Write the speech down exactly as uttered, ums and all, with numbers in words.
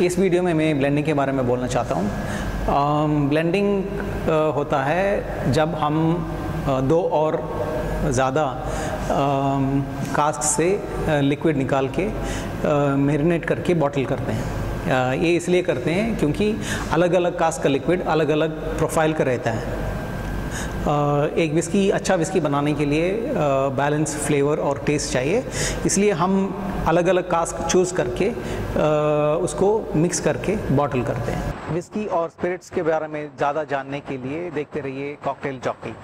इस वीडियो में मैं ब्लेंडिंग के बारे में बोलना चाहता हूँ। ब्लेंडिंग uh, uh, होता है जब हम uh, दो और ज़्यादा uh, कास्ट से लिक्विड uh, निकाल के मैरिनेट uh, करके बॉटल करते हैं। uh, ये इसलिए करते हैं क्योंकि अलग अलग कास्ट का लिक्विड अलग अलग प्रोफाइल का रहता है। Uh, एक विस्की अच्छा विस्की बनाने के लिए बैलेंस uh, फ्लेवर और टेस्ट चाहिए, इसलिए हम अलग अलग कास्क चूज़ करके uh, उसको मिक्स करके बॉटल करते हैं। विस्की और स्पिरिट्स के बारे में ज़्यादा जानने के लिए देखते रहिए कॉकटेल जॉकी।